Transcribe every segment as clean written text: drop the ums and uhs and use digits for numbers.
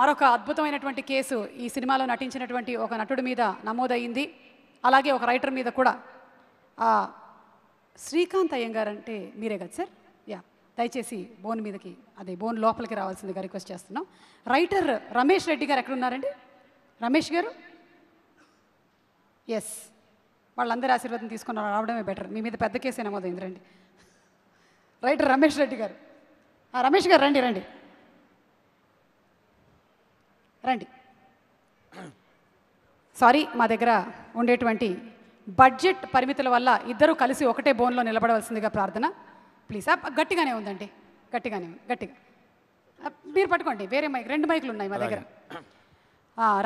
మరొక అద్భుతమైనటువంటి కేసు ఈ సినిమాలో నటించినటువంటి ఒక నటుడి మీద నమోదైంది. అలాగే ఒక రైటర్ మీద కూడా. శ్రీకాంత్ అయ్యంగర్ అంటే మీరే కదా సార్? యా, దయచేసి బోన్ మీదకి అదే బోన్ లోపలికి రావాల్సిందిగా రిక్వెస్ట్ చేస్తున్నాం. రైటర్ రమేష్ రెడ్డి గారు ఎక్కడ ఉన్నారండి? రమేష్ గారు, ఎస్, వాళ్ళందరి ఆశీర్వాదం తీసుకుని రావడమే బెటర్. మీ మీద పెద్ద కేసు నమోదైంది. రండి రైటర్ రమేష్ రెడ్డి గారు, రమేష్ గారు రండి రండి రండి. సారీ, మా దగ్గర ఉండేటువంటి బడ్జెట్ పరిమితుల వల్ల ఇద్దరు కలిసి ఒకటే బోన్లో నిలబడవలసిందిగా ప్రార్థన. ప్లీజ్. గట్టిగానే ఉందండి, గట్టిగానే ఉంది, గట్టిగా మీరు పట్టుకోండి. వేరే మైక్, రెండు మైకులు ఉన్నాయి మా దగ్గర.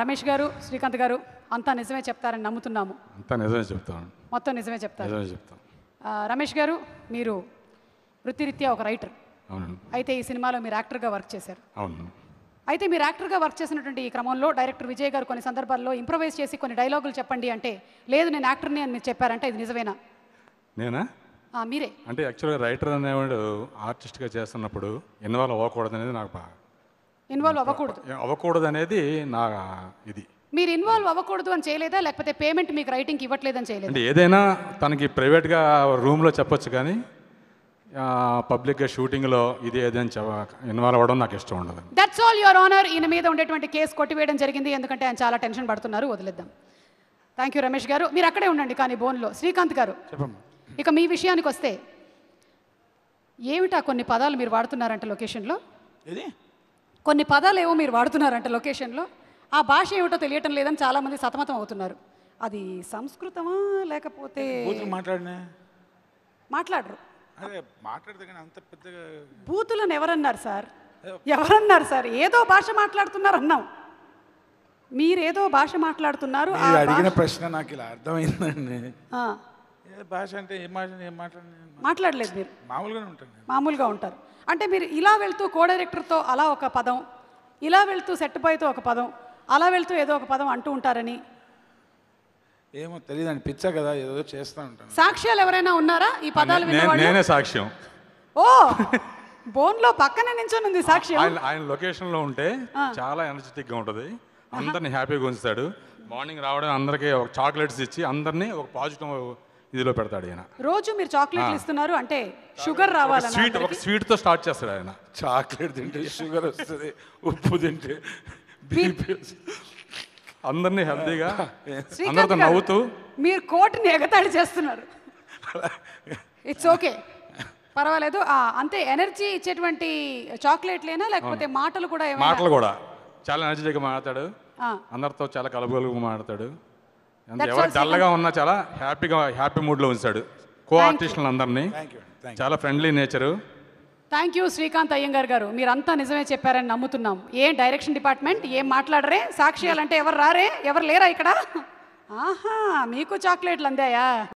రమేష్ గారు, శ్రీకాంత్ గారు అంతా నిజమే చెప్తారని నమ్ముతున్నాము. అంతా నిజమే చెప్తాను, మొత్తం నిజమే చెప్తాను. రమేష్ గారు, మీరు వృత్తిరీత్యా ఒక రైటర్. అయితే ఈ సినిమాలో మీరు యాక్టర్గా వర్క్ చేశారు. అయితే మీరు యాక్టర్గా వర్క్ చేసినటువంటి ఈ క్రమంలో డైరెక్టర్ విజయ్ గారు కొన్ని సందర్భాల్లో ఇంప్రొవైజ్ చేసి కొన్ని డైలాగులు చెప్పండి అంటే, లేదు నేను యాక్టర్ని అని మీరు చెప్పారంటే ఇది నిజమేనా? నేనా? మీరే. అంటే యాక్చువల్గా రైటర్ అనేవాడు ఆర్టిస్ట్గా చేస్తున్నప్పుడు ఇన్వాల్వ్ అవ్వకూడదు అనేది నాకు బాగా. ఇన్వాల్వ్ అవ్వకూడదు, అవ్వకూడదు అనేది నా ఇది. మీరు ఇన్వాల్వ్ అవ్వకూడదు అని చేయలేదా, లేకపోతే పేమెంట్ మీకు రైటింగ్కి ఇవ్వట్లేదని చేయలేదు? అంటే ఏదైనా తనకి ప్రైవేట్గా రూమ్లో చెప్పొచ్చు, కానీ పబ్లిక్గా షూటింగ్లో ఇది ఏదైనా ఇన్వాల్వ్ అవ్వడం నాకు ఇష్టం ఉండదు. That's all your honour. ఈయన మీద ఉండేటువంటి కేసు కొట్టివేయడం జరిగింది, ఎందుకంటే ఆయన చాలా టెన్షన్ పడుతున్నారు. వదిలేద్దాం. థ్యాంక్ యూ రమేష్ గారు, మీరు అక్కడే ఉండండి కానీ బోన్లో. శ్రీకాంత్ గారు, ఇక మీ విషయానికి వస్తే, ఏమిటా కొన్ని పదాలు మీరు వాడుతున్నారంట లొకేషన్లో? కొన్ని పదాలు ఏవో మీరు వాడుతున్నారంట లొకేషన్లో, ఆ భాష ఏమిటో తెలియటం లేదని చాలామంది సతమతం అవుతున్నారు. అది సంస్కృతమా లేకపోతే మాట్లాడరు? బూతులను ఎవరన్నారు సార్? ఎవరన్నారు సార్? ఏదో భాష మాట్లాడుతున్నారు అన్నాం, మీరేదో భాష మాట్లాడుతున్నారు. అడిగిన ప్రశ్న నాకు ఇలా అర్థమైందండి. భాష అంటే మాట్లాడలేదు మీరు, మామూలుగా ఉంటారు. అంటే మీరు ఇలా వెళ్తూ కో డైరెక్టర్తో అలా ఒక పదం, ఇలా వెళ్తూ సెట్ బాయ్తో ఒక పదం, అలా వెళ్తూ ఏదో ఒక పదం అంటూ ఉంటారని. ఏమో తెలియదండి, పిచ్చా కదా, ఏదో చేస్తా ఉంటాను. సాక్ష్యాలు ఎవరైనా ఉన్నారా ఈ పదాలు వినేవాళ్ళు? నేనే సాక్ష్యం. ఓ బోన్లో పక్కన నించొని ఉంది సాక్ష్యం. ఆయన లొకేషన్లో ఉంటే చాలా ఎనర్జెటిక్గా ఉంటుంది, అందరినీ హ్యాపీగా ఉంచుతాడు. మార్నింగ్ రావడం అందరికీ ఒక చాక్లెట్స్ ఇచ్చి అందరినీ ఒక పాజిటివ్ ఇదిలో పెడతాడు ఆయన. రోజు మీరు చాక్లెట్లు ఇస్తున్నారు అంటే షుగర్ రావాలని స్వీట్, ఒక స్వీట్తో స్టార్ట్ చేస్తాడు ఆయన. చాక్లెట్ తింటే షుగర్ వస్తుంది, ఉప్పు తింటే బీపీ. అందరినీ హెల్తీగా అందరితో నవ్వుతూ మీరు కోర్టుని ఎగతాళి చేస్తున్నారు. ఇట్స్ ఓకే, పర్వాలేదు. అంతే, ఎనర్జీ ఇచ్చేటువంటి చాక్లెట్లేనా లేకపోతే మాటలు కూడా? మాటలు కూడా చాలా ఎనర్జీగా మాట్లాడు, అందరితో చాలా కలుపుగలుపు మాట్లాడు. ఎవరు డల్గా ఉన్నా చాలా హ్యాపీగా, హ్యాపీ మూడ్లో ఉంచాడు కో ఆర్టిస్టులను అందరినీ. చాలా friendly nature. Thank you Srikanth Iyengar garu, మీరంతా నిజమే చెప్పారని నమ్ముతున్నాం. ఏం డైరెక్షన్ డిపార్ట్మెంట్ ఏం మాట్లాడరే? సాక్ష్యాలంటే ఎవరు రారే? ఎవరు లేరా ఇక్కడ? ఆహా, మీకు చాక్లెట్లు అందాయా?